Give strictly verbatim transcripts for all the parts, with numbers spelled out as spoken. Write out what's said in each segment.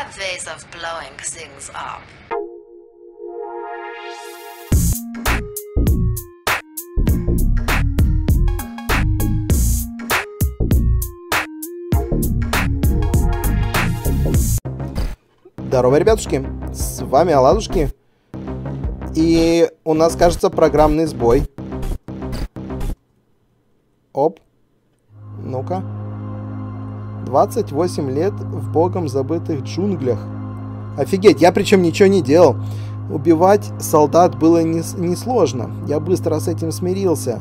have ways of blowing things up. Здорово, ребятушки, с вами Оладушки. И у нас, кажется, программный сбой. Оп. Ну-ка. двадцать восемь лет в богом забытых джунглях. Офигеть, я причем ничего не делал. Убивать солдат было несложно. Я быстро с этим смирился.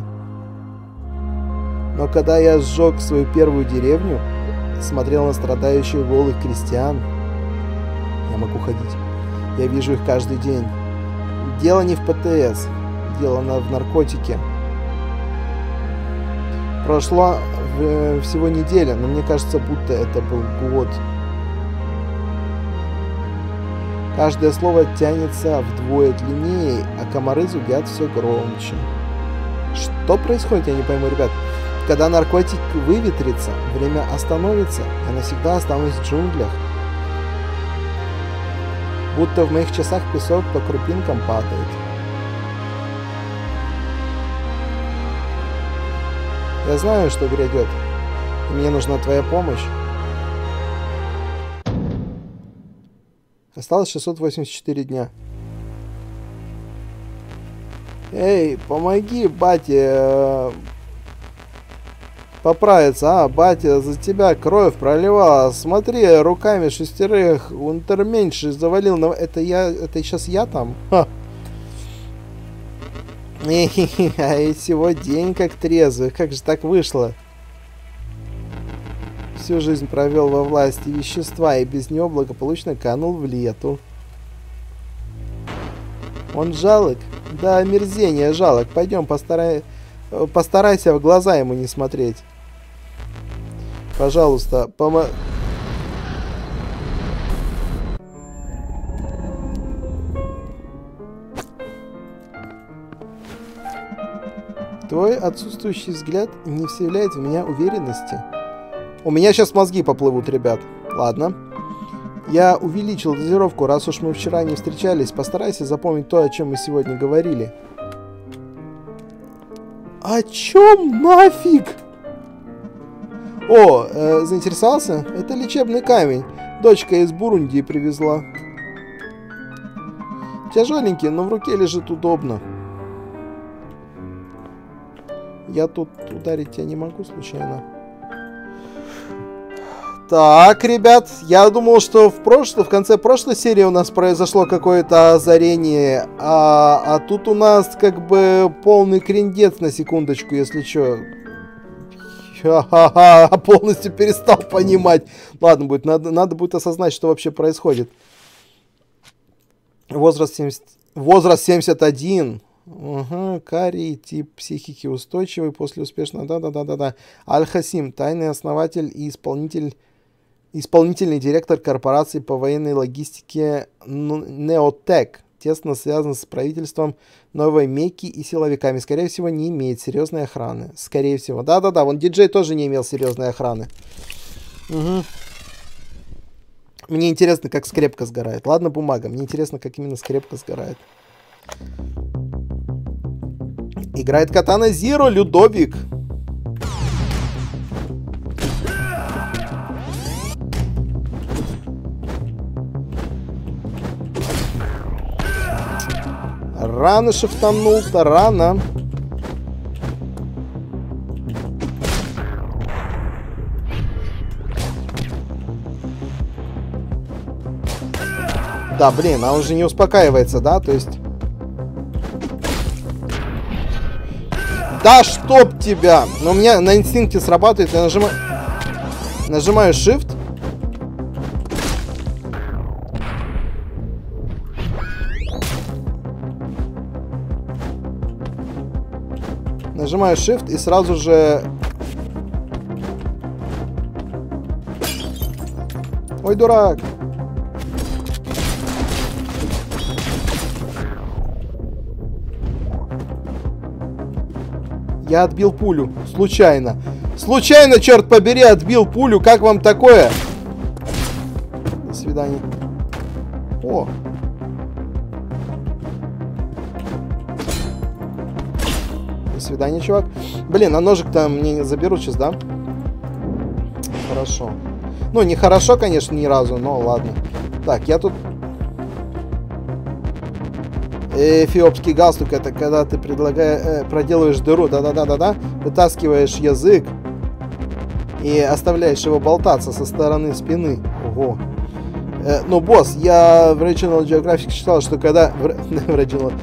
Но когда я сжег свою первую деревню, смотрел на страдающих голых крестьян. Я могу ходить. Я вижу их каждый день. Дело не в ПТС. Дело в наркотике. Прошло всего неделя, но мне кажется, будто это был год. Каждое слово тянется вдвое длиннее, а комары зудят все громче. Что происходит, я не пойму, ребят. Когда наркотик выветрится, время остановится, я навсегда останусь в джунглях. Будто в моих часах песок по крупинкам падает. Я знаю, что грядет. Мне нужна твоя помощь. Осталось шестьсот восемьдесят четыре дня. Эй, помоги, батя. Поправиться, а, батя, за тебя кровь проливала. Смотри, руками шестерых унтерменьши завалил. Но это я, это сейчас я там? Ха. А и сегодня день как трезвый. Как же так вышло? Всю жизнь провел во власти вещества и без него благополучно канул в лету. Он жалок? Да, омерзение жалок. Пойдем, постарай... постарайся в глаза ему не смотреть. Пожалуйста, помо... Твой отсутствующий взгляд не вселяет в меня уверенности. У меня сейчас мозги поплывут, ребят. Ладно. Я увеличил дозировку, раз уж мы вчера не встречались. Постарайся запомнить то, о чем мы сегодня говорили. О чем нафиг? О, э, заинтересовался? Это лечебный камень. Дочка из Бурундии привезла. Тяжеленький, но в руке лежит удобно. Я тут ударить тебя не могу случайно. Так, ребят, я думал, что в прошлом, в конце прошлой серии у нас произошло какое-то озарение, а, а тут у нас как бы полный крендец на секундочку, если чё. Ха-ха-ха, полностью перестал понимать. Ладно, будет, надо, надо будет осознать, что вообще происходит. Возраст, семьдесят, возраст семьдесят один. Угу, карий, тип психики устойчивый после успешного... Да-да-да-да-да. Аль-Хасим, тайный основатель и исполнитель... Исполнительный директор корпорации по военной логистике Неотек тесно связан с правительством Новой Мекки и силовиками. Скорее всего, не имеет серьезной охраны. Скорее всего. Да-да-да, вон диджей тоже не имел серьезной охраны. Угу. Мне интересно, как скрепка сгорает. Ладно, бумага. Мне интересно, как именно скрепка сгорает. Играет Katana зеро, Людовик. Рано шифтанул-то, рано. Да, блин, а он же не успокаивается, да? То есть... Да чтоб тебя! Но у меня на инстинкте срабатывает, я нажимаю... Нажимаю Shift. Нажимаю Shift и сразу же... Ой, дурак! Я отбил пулю. Случайно. Случайно, черт побери, отбил пулю. Как вам такое? свиданий. О! До свидания, чувак. Блин, а ножик-то мне не заберут сейчас, да? Хорошо. Ну, не хорошо, конечно, ни разу, но ладно. Так, я тут... Эфиопский галстук — это когда ты предлагаешь, проделываешь дыру, да-да-да-да-да, вытаскиваешь язык и оставляешь его болтаться со стороны спины. Ого. Э, ну, босс, я в Regional Geographic читал, что когда... В, в Regional...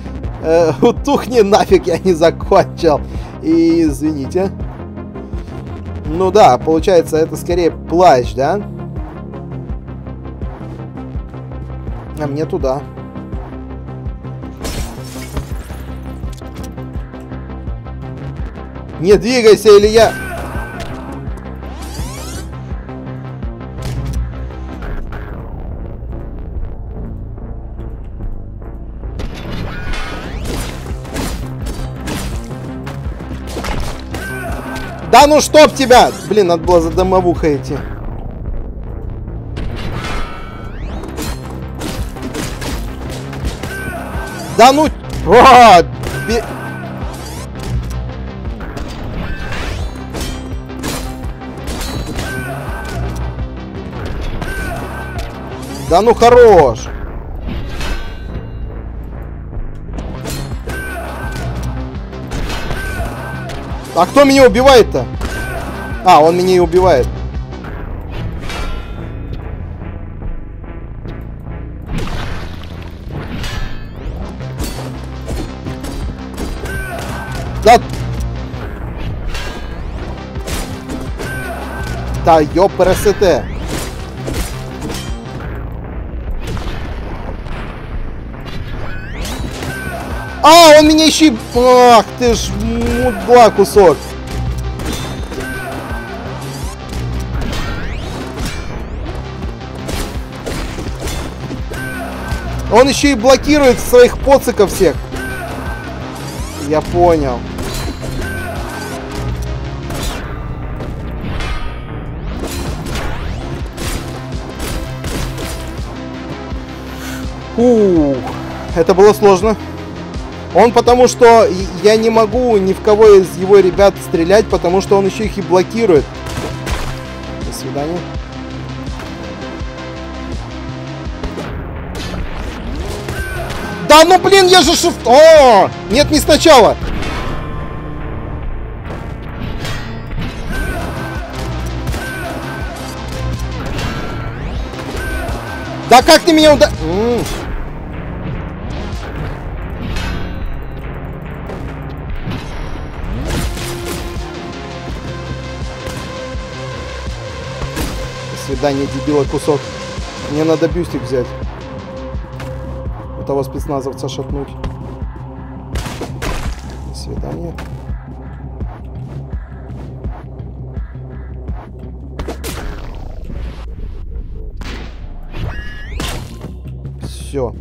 Э, утухни нафиг, я не закончил. И, извините. Ну да, получается, это скорее плащ, да? А мне туда. Не двигайся, или я... Да ну чтоб тебя! Блин, надо было за домовухой идти. Да ну... О, бе... Да ну хорош! А кто меня убивает-то? А, он меня и убивает. Да... Да ёпрст. А, он меня еще и... Ах, ты ж мудла кусок. Он еще и блокирует своих поциков всех. Я понял. Ух, это было сложно. Он потому что я не могу ни в кого из его ребят стрелять, потому что он еще их и блокирует. До свидания. Да ну блин, я же шифт... О! Нет, не сначала. Да как ты меня уда... Свидание, дебила, кусок. Мне надо бюстик взять. У того спецназовца шатнуть. До свидания. Все.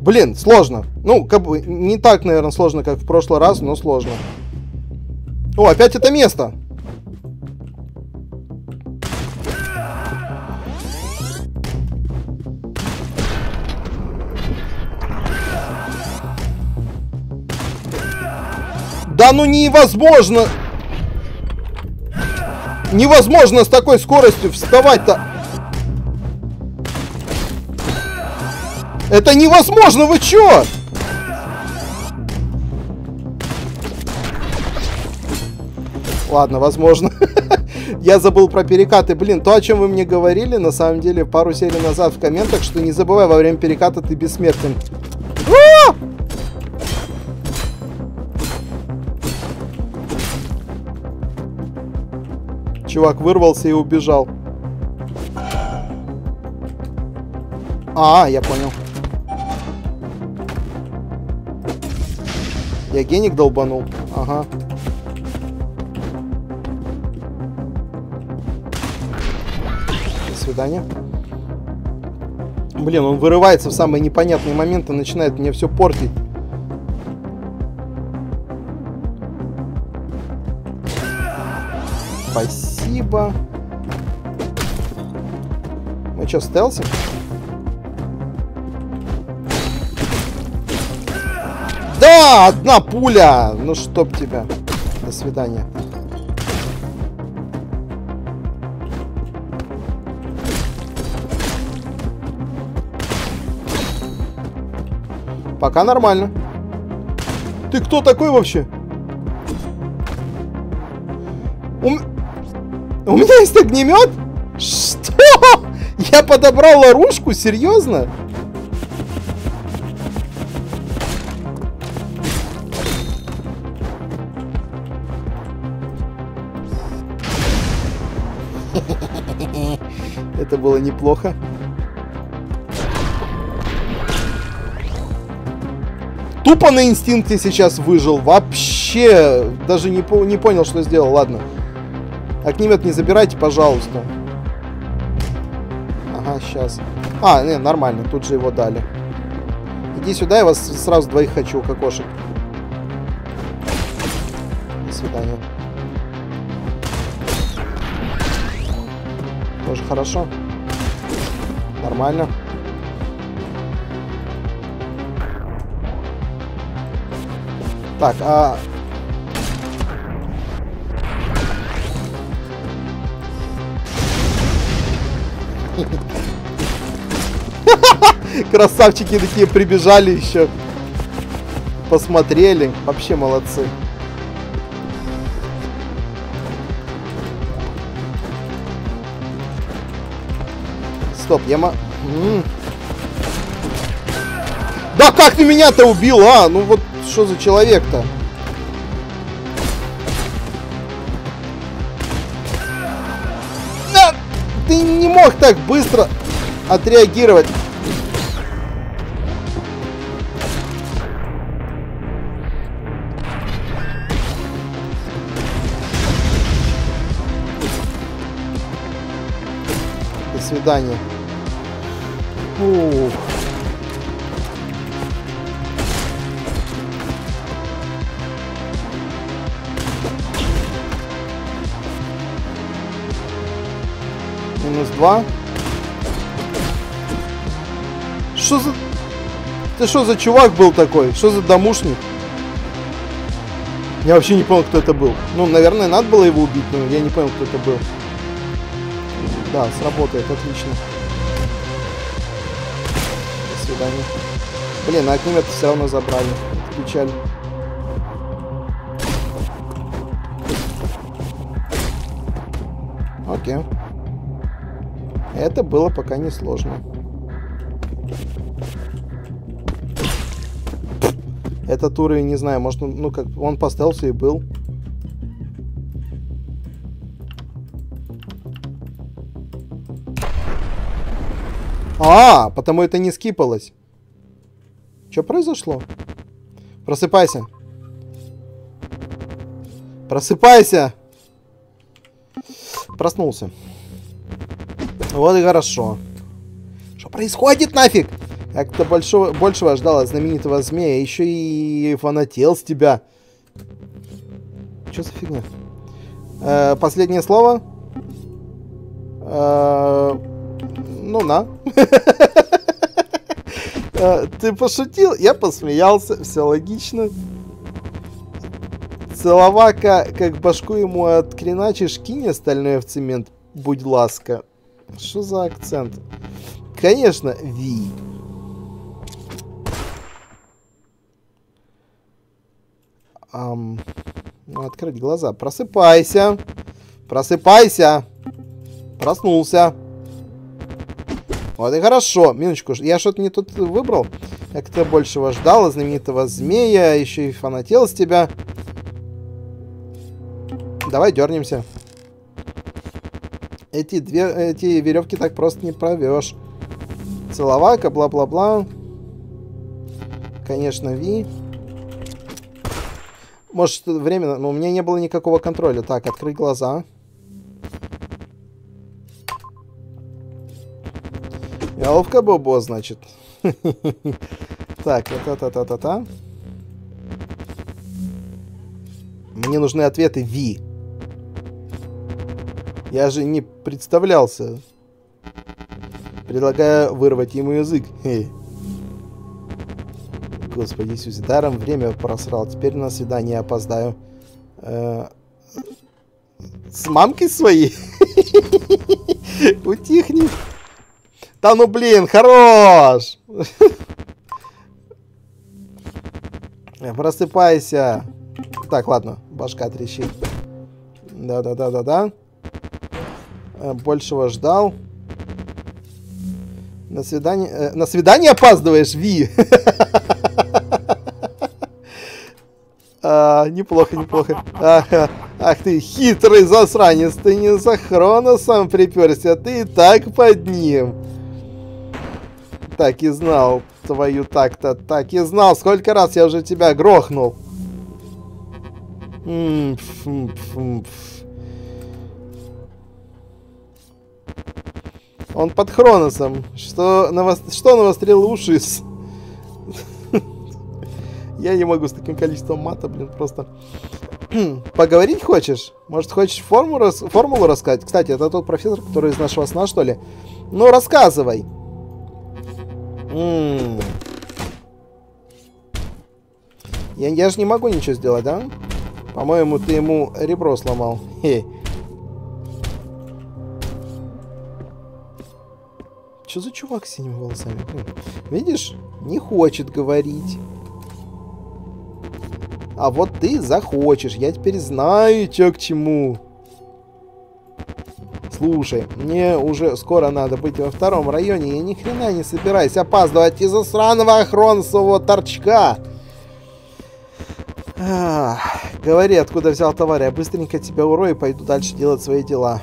Блин, сложно. Ну, как бы не так, наверное, сложно, как в прошлый раз, но сложно. О, опять это место. Да ну невозможно! Невозможно с такой скоростью вставать-то! Это невозможно, вы чё? Ладно, возможно. Я забыл про перекаты. Блин, то, о чем вы мне говорили, на самом деле, пару серий назад в комментах, что не забывай, во время переката ты бессмертен. Чувак вырвался и убежал. А, я понял. Я геник долбанул. Ага. До свидания. Блин, он вырывается в самые непонятные моменты, начинает мне все портить. Спасибо. Мы что, стелсим? Да, одна пуля. Ну чтоб тебя. До свидания. Пока нормально. Ты кто такой вообще? У, У меня есть огнемет? Что? Я подобрал оружку? Серьезно? Это было неплохо. Тупо на инстинкте сейчас выжил. Вообще, даже не, по не понял, что сделал. Ладно. Огнемет не забирайте, пожалуйста. Ага, сейчас. А, не, нормально, тут же его дали. Иди сюда, я вас сразу двоих хочу, кокошек. До свидания. Тоже хорошо. Нормально. Так, а... Красавчики такие прибежали еще. Посмотрели. Вообще молодцы. Стоп, я ма... Да как ты меня-то убил, а? Ну вот... Что за человек-то? Да, ты не мог так быстро отреагировать. До свидания. Ух. Два. Что за... Ты что за чувак был такой? Что за домушник? Я вообще не понял, кто это был. Ну, наверное, надо было его убить, но я не понял, кто это был. Да, сработает, отлично. До свидания. Блин, а огнемет все равно забрали. Это печаль. Окей. Это было пока не сложно. Этот уровень, не знаю, может, он, ну как, он по стелсу и был. А, потому это не скипалось. Что произошло? Просыпайся. Просыпайся. Проснулся. Вот и хорошо. Что происходит нафиг? Я как-то большого, большего ждал от знаменитого змея. Еще и фанател с тебя. Что за фигня? Э, последнее слово? Э, ну на. Ты пошутил, я посмеялся. Все логично. Целовака, как башку ему откреначишь, кинь остальное в цемент. Будь ласка. Что за акцент? Конечно, Ви. Эм, ну, открыть глаза. Просыпайся. Просыпайся. Проснулся. Вот и хорошо. Минуточку. Я что-то не тут выбрал. Я кто большего ждал, знаменитого змея. Еще и фанател с тебя. Давай дернемся. Эти, две, эти веревки так просто не провешь. Целовака, бла-бла-бла. Конечно, Ви. Может, временно... Но у меня не было никакого контроля. Так, открыть глаза. Яловка Бобо, значит. Так, та-та-та-та-та. Мне нужны ответы, Ви. Я же не представлялся. Предлагаю вырвать ему язык. Хе. Господи Иисусе, даром время просрал. Теперь на свидание опоздаю. Э -э с мамкой своей? Утихни. Да ну блин, хорош! Просыпайся. Так, ладно, башка трещит. Да-да-да-да-да. Большего ждал. На свидание... Э, на свидание опаздываешь, Ви? а, неплохо, неплохо. Ах, ах ты хитрый засранец. Ты не за Хроносом приперся, а ты и так под ним. Так и знал твою так-то. Так и знал. Сколько раз я уже тебя грохнул. М -м -м -м -м -м. Он под Хроносом. Что, навос... Что навострил уши? Я не могу с таким количеством мата, блин, просто... Поговорить хочешь? Может, хочешь формулу рассказать? Кстати, это тот профессор, который из нашего сна, что ли? Ну, рассказывай. Я же не могу ничего сделать, да? По-моему, ты ему ребро сломал. Хе. Что за чувак с синими волосами? Видишь? Не хочет говорить. А вот ты захочешь. Я теперь знаю, чё к чему. Слушай, мне уже скоро надо быть во втором районе. Я ни хрена не собираюсь опаздывать из-за сраного охронцевого торчка. А, говори, откуда взял товар. Я быстренько тебя урою и пойду дальше делать свои дела.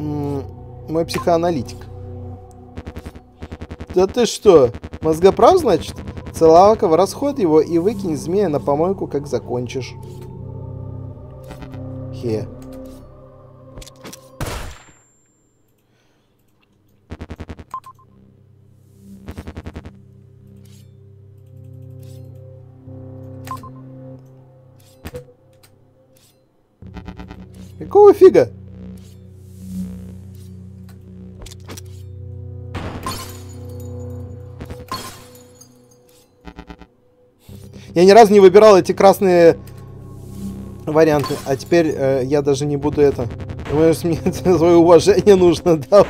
М-м, мой психоаналитик. Да ты что, мозгоправ, значит? Целоваков, расход его и выкинь змея на помойку, как закончишь. Хе. Какого фига? Я ни разу не выбирал эти красные варианты. А теперь э, я даже не буду это... Думаешь, мне свое уважение нужно, да?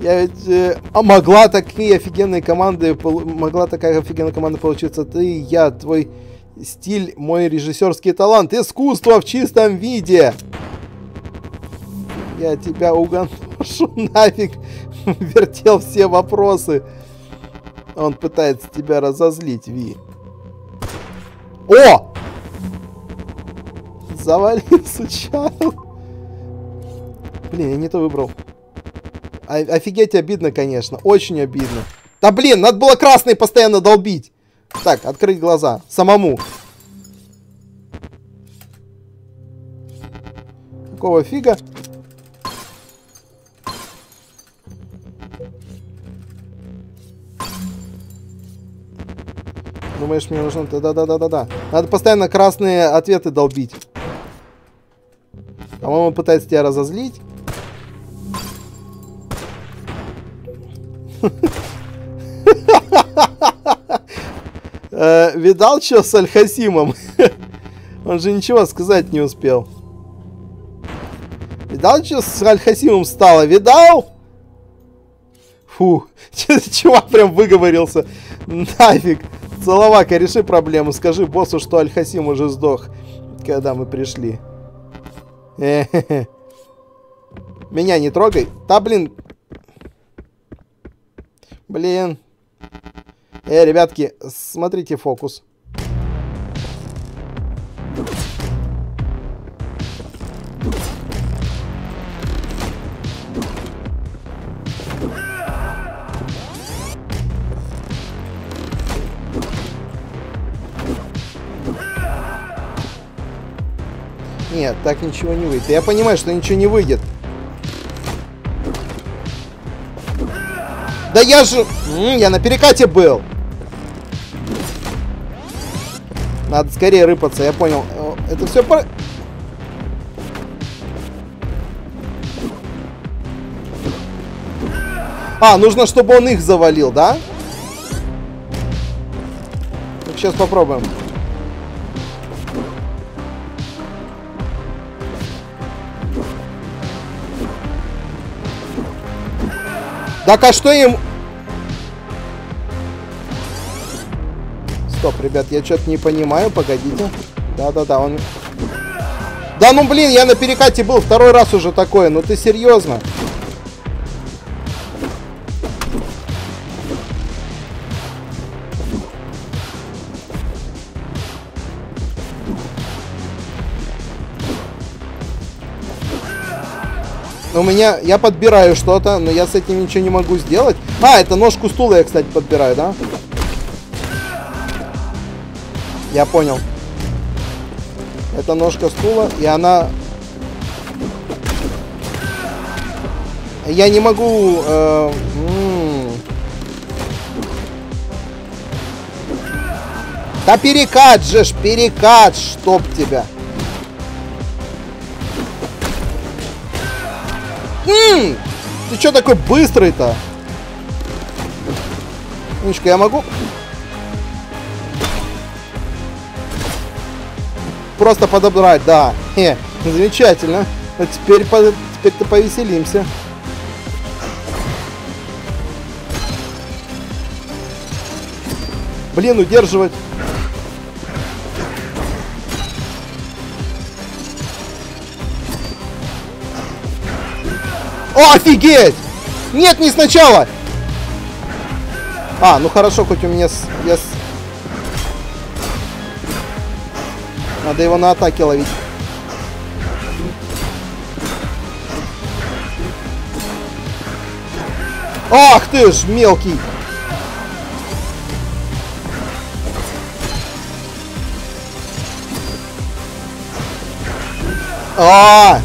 Я ведь... А могла такие офигенные команды... Могла такая офигенная команда получиться. Ты, я, твой стиль, мой режиссерский талант. Искусство в чистом виде. Я тебя угоношу нафиг. Вертел все вопросы. Он пытается тебя разозлить, Ви. О! Завалился, чел. Блин, я не то выбрал. О офигеть обидно, конечно. Очень обидно. Да блин, надо было красный постоянно долбить. Так, открыть глаза. Самому. Какого фига? Думаешь, мне нужно... Да-да-да-да-да. Надо постоянно красные ответы долбить. По-моему, пытается тебя разозлить. Видал, что с Аль-Хасимом? Он же ничего сказать не успел. Видал, что с Аль-Хасимом стало? Видал? Фу. Чувак прям выговорился. Нафиг. Целовака, реши проблему. Скажи боссу, что Аль-Хасим уже сдох, когда мы пришли. Э-хе-хе. Меня не трогай. Да, блин. Блин. Э, ребятки, смотрите фокус. Нет, так ничего не выйдет. Я понимаю, что ничего не выйдет. Да я же... Я на перекате был. Надо скорее рыпаться, я понял. Это все... По... А, нужно, чтобы он их завалил, да? Так, сейчас попробуем. Так, а что им... Стоп, ребят, я что-то не понимаю, погодите. Да-да-да, он... Да ну блин, я на перекате был второй раз уже такое, ну ты серьезно? У меня, я подбираю что-то, но я с этим ничего не могу сделать. А, это ножку стула я, кстати, подбираю, да? Я понял. Это ножка стула, и она... Я не могу... Э... Да перекат же ж, перекат, чтоб тебя. М-м-м! Ты чё такой быстрый-то? Мишка, я могу... Просто подобрать, да. Хе, замечательно. А теперь по... теперь-то повеселимся. Блин, удерживать. О, офигеть! Нет, не сначала! А, ну хорошо, хоть у меня... С... Я с... Надо его на атаке ловить. Ах ты ж, мелкий! А,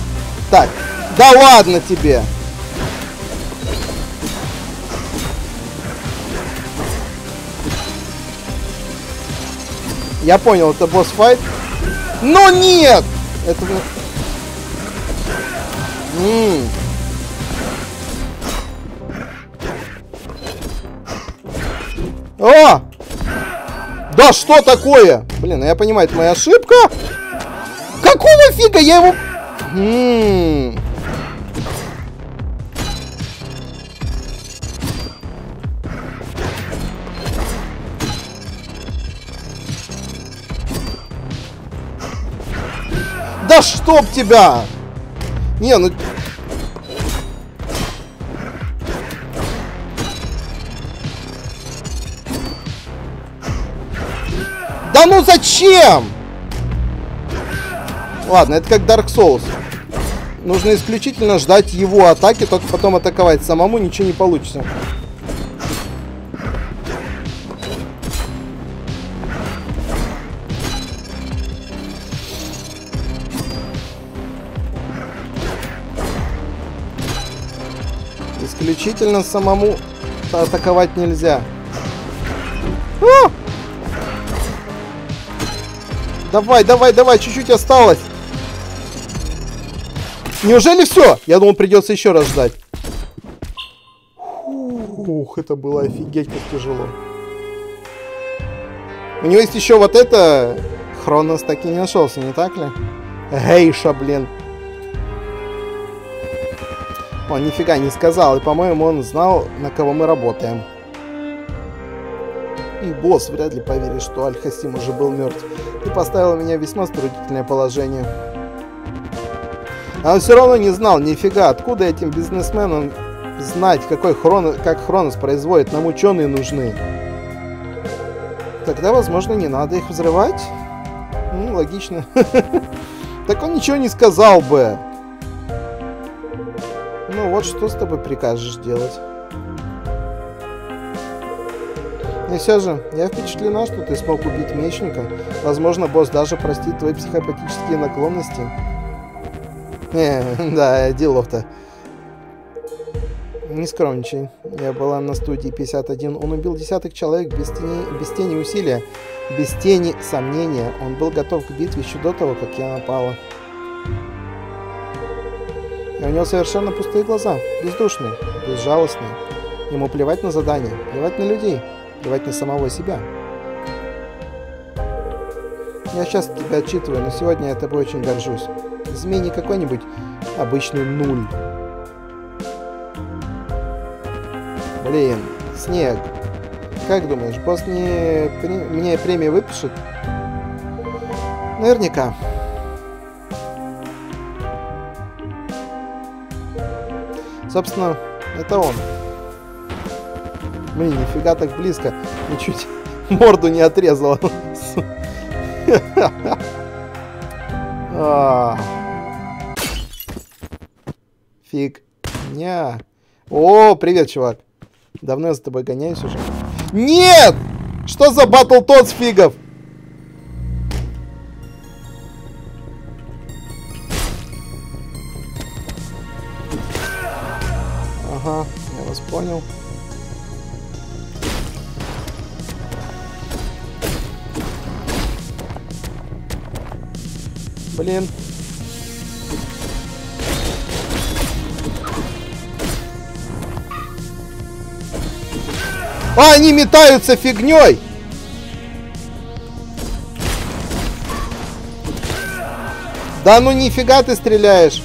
так, да ладно тебе! Я понял, это босс-файт. Но нет! Это... М-м. О! Да что такое? Блин, я понимаю, это моя ошибка. Какого фига я его... М-м. Да чтоб тебя! Не, ну... Да ну зачем? Ладно, это как Dark Souls. Нужно исключительно ждать его атаки, только потом атаковать самому, ничего не получится. Исключительно самому атаковать нельзя. А! Давай, давай, давай, чуть-чуть осталось. Неужели все? Я думал, придется еще раз ждать. Ух, это было офигеть, как тяжело. У него есть еще вот это. Хронос так и не нашелся, не так ли? Гейша, блин. Он нифига не сказал, и, по-моему, он знал, на кого мы работаем. И босс вряд ли поверит, что Аль-Хасим уже был мертв. Ты поставил меня в весьма затруднительное положение. А он все равно не знал нифига, откуда этим бизнесменам знать, какой хрон... как Хронос производит. Нам ученые нужны. Тогда, возможно, не надо их взрывать. Ну, логично. Так он ничего не сказал бы. Ну вот, что с тобой прикажешь делать? И все же, я впечатлена, что ты смог убить мечника. Возможно, босс даже простит твои психопатические наклонности. Не, да, делов-то. Не скромничай. Я была на студии пятьдесят один. Он убил десяток человек без тени, без тени усилия, без тени сомнения. Он был готов к битве еще до того, как я напала. И у него совершенно пустые глаза, бездушные, безжалостные. Ему плевать на задание, плевать на людей, плевать на самого себя. Я часто тебя отчитываю, но сегодня я тобой очень горжусь. Змей не какой-нибудь обычный нуль. Блин, Снег. Как думаешь, босс не... мне премию выпишет? Наверняка. Собственно, это он. Блин, нифига так близко. Ничуть морду не отрезала. Фигня. О, привет, чувак. Давно я за тобой гоняюсь уже. Нет! Что за батл-тот с фигов? Ага, я вас понял. Блин. А, они метаются фигней! Да ну нифига ты стреляешь!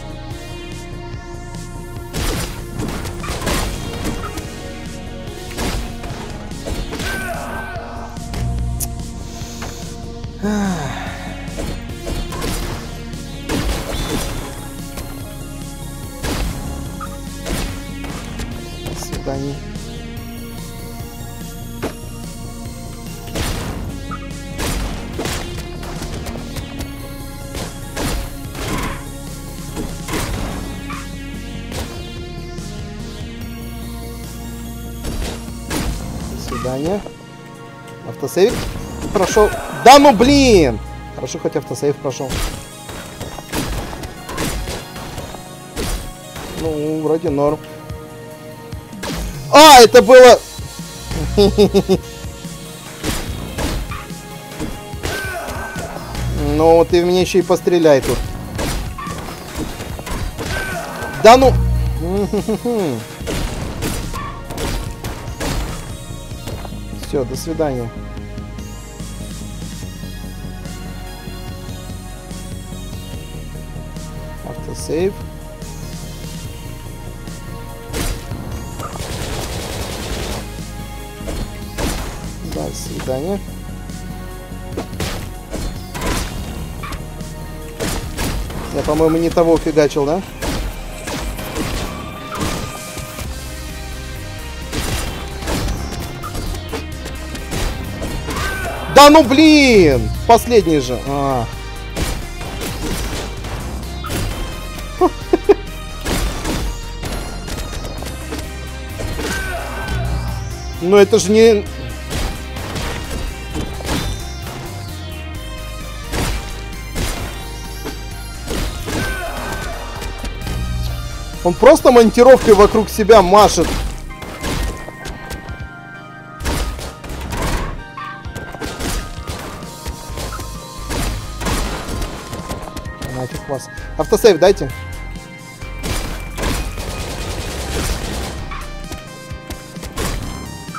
Автосейв прошел. Да ну блин! Хорошо, хоть автосейв прошел. Ну, вроде норм. А, это было... Ну, ты в меня еще и постреляй тут. Да ну... Все, до свидания. Автосейв. До свидания. Я, по-моему, не того фигачил, да? Да ну блин! Последний же. А. Ну это же не... Он просто монтировкой вокруг себя машет. Автосейв дайте.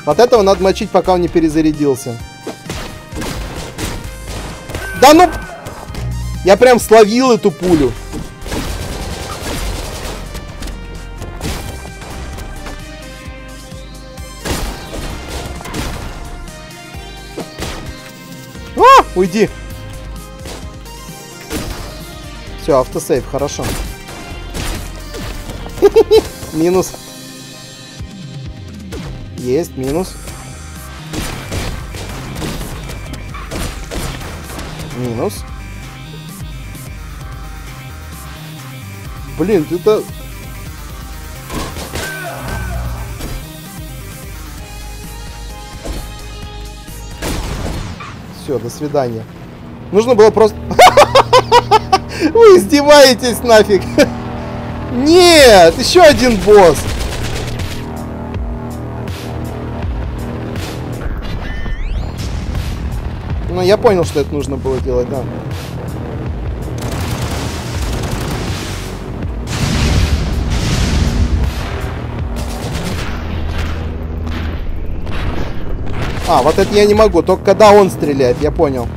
Вот этого надо мочить, пока он не перезарядился. Да ну! Я прям словил эту пулю. А, уйди. Все, автосейв, хорошо. Минус. Есть, минус. Минус. Блин, ты-то... Все, до свидания. Нужно было просто... Вы издеваетесь нафиг. Нет, еще один босс. Ну, я понял, что это нужно было делать, да. А, вот это я не могу, только когда он стреляет, я понял.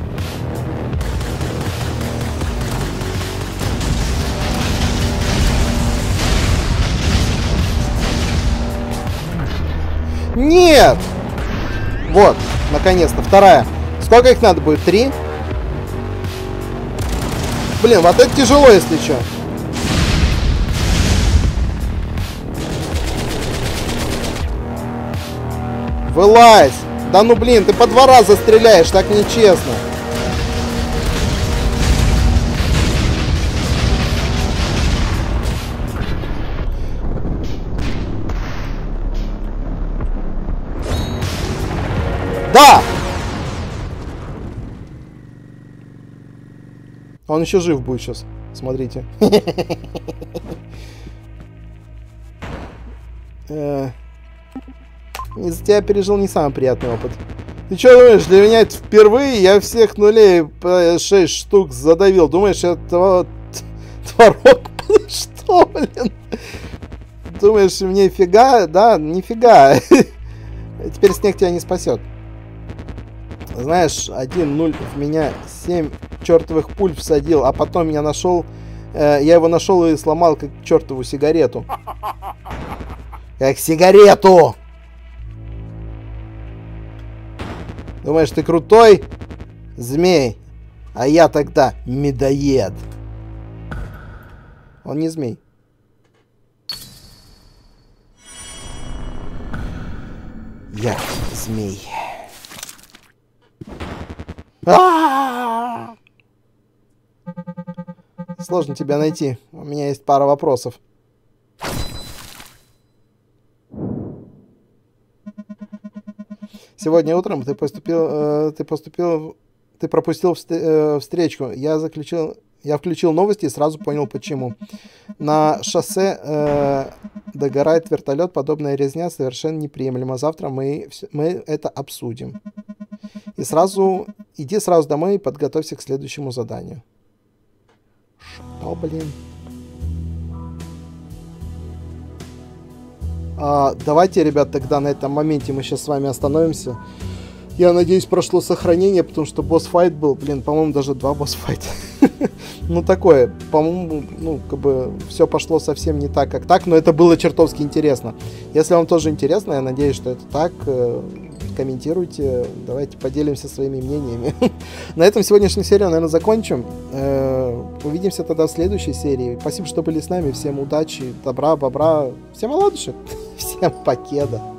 Нет! Вот, наконец-то, вторая. Сколько их надо будет? Три? Блин, вот это тяжело, если что. Вылазь! Да ну блин, ты по два раза стреляешь, так нечестно. Да! Он еще жив будет сейчас. Смотрите. Из-за тебя пережил не самый приятный опыт. Ты что думаешь, для меня это впервые? Я всех нулей шесть штук задавил. Думаешь, это творог? Что, блин? Думаешь, мне фига? Да, нифига. Теперь снег тебя не спасет. Знаешь, один ноль в меня семь чертовых пуль всадил, а потом я нашел, э, я его нашел и сломал как чертову сигарету. Как сигарету! Думаешь, ты крутой? Змей. А я тогда медоед. Он не змей. Я змей. Сложно тебя найти. У меня есть пара вопросов. Сегодня утром ты поступил, ты поступил, ты пропустил встречку. Я заключил, я включил новости и сразу понял почему. На шоссе э, догорает вертолет, подобная резня совершенно неприемлема. Завтра мы мы это обсудим. И сразу, иди сразу домой и подготовься к следующему заданию. Что, блин? А, давайте, ребят, тогда на этом моменте мы сейчас с вами остановимся. Я надеюсь, прошло сохранение, потому что босс-файт был, блин, по-моему, даже два босс-файта. Ну, такое, по-моему, ну, как бы, все пошло совсем не так, как так, но это было чертовски интересно. Если вам тоже интересно, я надеюсь, что это так... комментируйте, давайте поделимся своими мнениями. На этом сегодняшнюю серию, наверное, закончим. Увидимся тогда в следующей серии. Спасибо, что были с нами. Всем удачи, добра, бобра. Всем оладушек. Всем покеда.